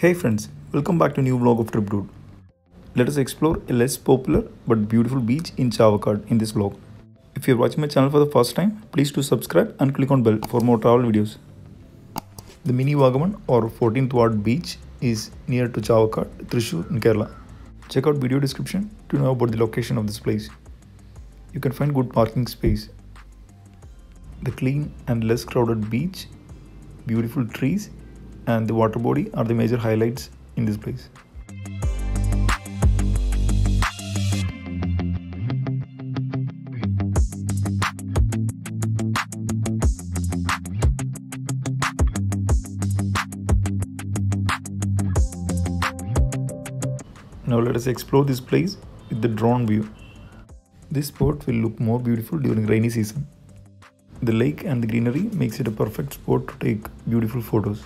Hey friends, welcome back to a new vlog of TripDude. Let us explore a less popular but beautiful beach in Chavakkad in this vlog. If you are watching my channel for the first time, please do subscribe and click on bell for more travel videos. The Mini Vagamon or 14th Ward beach is near to Chavakkad, Thrissur in Kerala. Check out video description to know about the location of this place. You can find good parking space. The clean and less crowded beach, beautiful trees and the water body are the major highlights in this place. Now let us explore this place with the drone view. This spot will look more beautiful during rainy season. The lake and the greenery makes it a perfect spot to take beautiful photos.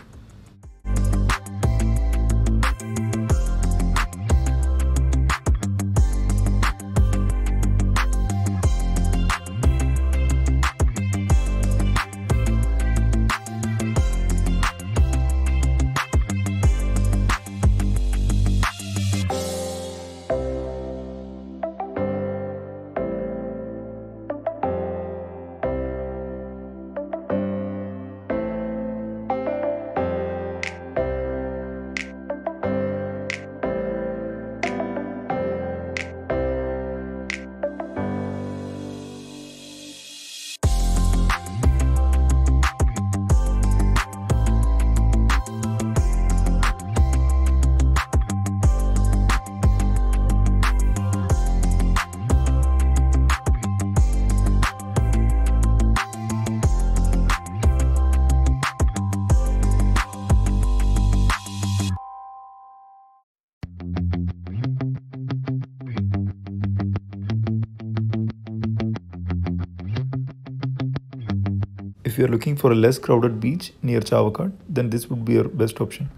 If you are looking for a less crowded beach near Chavakkad, then this would be your best option.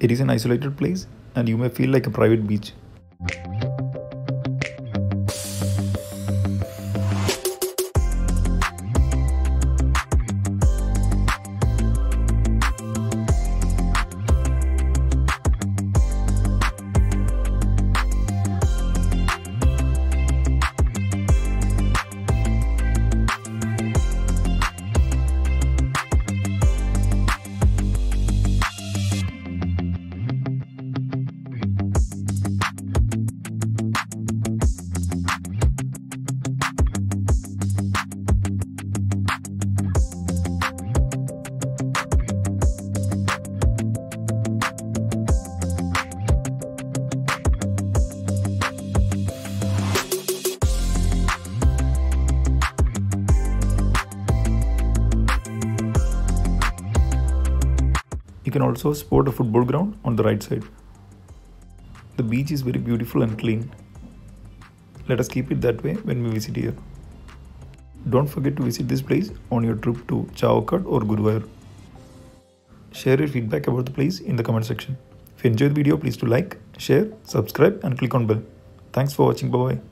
It is an isolated place and you may feel like a private beach. You can also spot a football ground on the right side. The beach is very beautiful and clean. Let us keep it that way when we visit here. Don't forget to visit this place on your trip to Chavakkad or Guruvayur. Share your feedback about the place in the comment section. If you enjoyed the video, please do like, share, subscribe and click on bell. Thanks for watching. Bye bye.